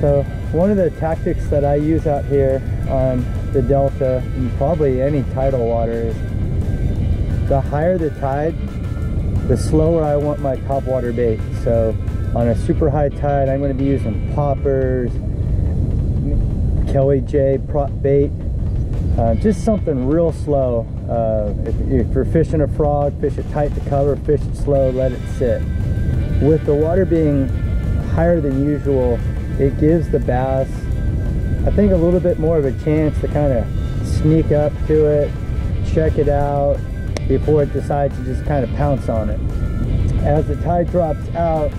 So one of the tactics that I use out here on the Delta, and probably any tidal water, is the higher the tide, the slower I want my topwater bait. So on a super high tide, I'm going to be using poppers, Kelly J prop bait, just something real slow. If you're fishing a frog, fish it tight to cover, fish it slow, let it sit. With the water being higher than usual, it gives the bass, I think, a little bit more of a chance to kind of sneak up to it, check it out, before it decides to just kind of pounce on it. As the tide drops out,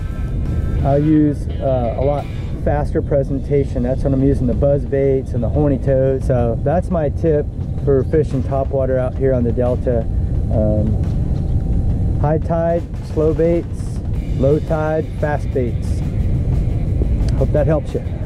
I'll use a lot faster presentation. That's when I'm using the buzz baits and the horny toads. So that's my tip for fishing topwater out here on the Delta. High tide, slow baits. Low tide, fast baits. Hope that helps you.